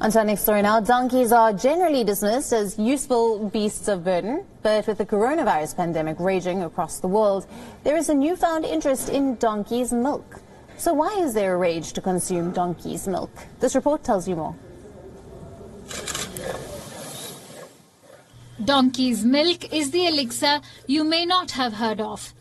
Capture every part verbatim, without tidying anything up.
On to our next story now. Donkeys are generally dismissed as useful beasts of burden, but with the coronavirus pandemic raging across the world, there is a newfound interest in donkey's milk. So why is there a rage to consume donkey's milk? This report tells you more. Donkey's milk is the elixir you may not have heard of.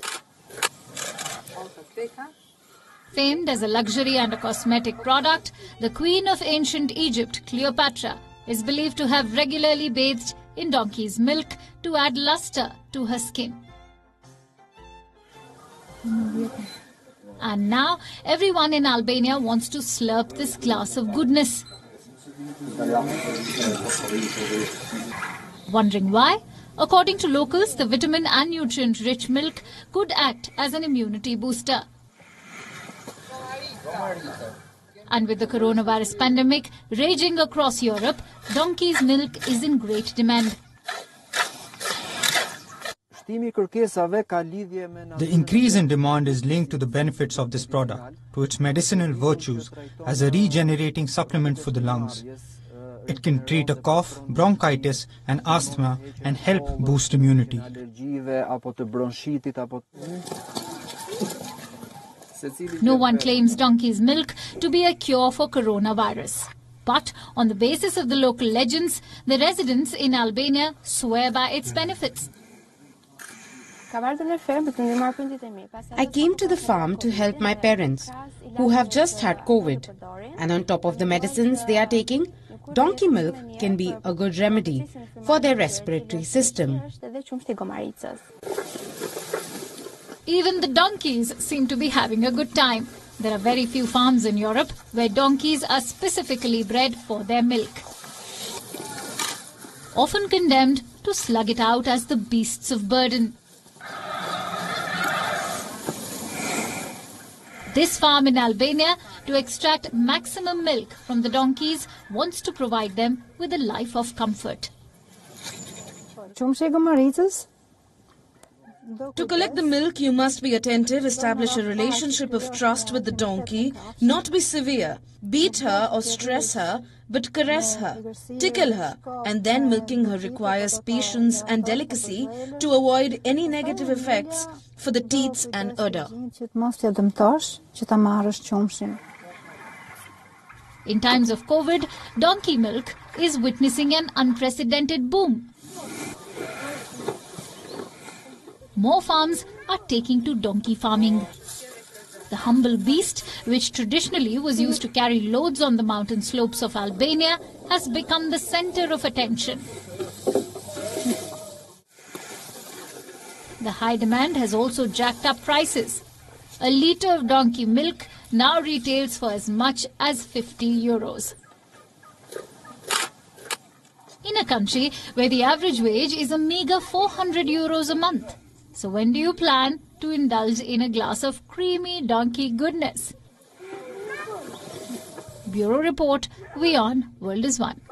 Famed as a luxury and a cosmetic product, the queen of ancient Egypt, Cleopatra, is believed to have regularly bathed in donkey's milk to add luster to her skin. And now, everyone in Albania wants to slurp this glass of goodness. Wondering why? According to locals, the vitamin and nutrient-rich milk could act as an immunity booster. And with the coronavirus pandemic raging across Europe, donkey's milk is in great demand. The increase in demand is linked to the benefits of this product, to its medicinal virtues as a regenerating supplement for the lungs. It can treat a cough, bronchitis and asthma and help boost immunity. No one claims donkey's milk to be a cure for coronavirus. But on the basis of the local legends, the residents in Albania swear by its benefits. I came to the farm to help my parents, who have just had COVID. And on top of the medicines they are taking, donkey milk can be a good remedy for their respiratory system. Even the donkeys seem to be having a good time. There are very few farms in Europe where donkeys are specifically bred for their milk. Often condemned to slug it out as the beasts of burden. This farm in Albania, to extract maximum milk from the donkeys, wants to provide them with a life of comfort. To collect the milk, you must be attentive, establish a relationship of trust with the donkey, not be severe, beat her or stress her, but caress her, tickle her, and then milking her requires patience and delicacy to avoid any negative effects for the teats and odor. In times of COVID, donkey milk is witnessing an unprecedented boom. More farms are taking to donkey farming. The humble beast, which traditionally was used to carry loads on the mountain slopes of Albania, has become the center of attention. The high demand has also jacked up prices. A litre of donkey milk now retails for as much as fifty euros. In a country where the average wage is a meagre four hundred euros a month. So when do you plan to indulge in a glass of creamy donkey goodness? Bureau Report, WION, World is One.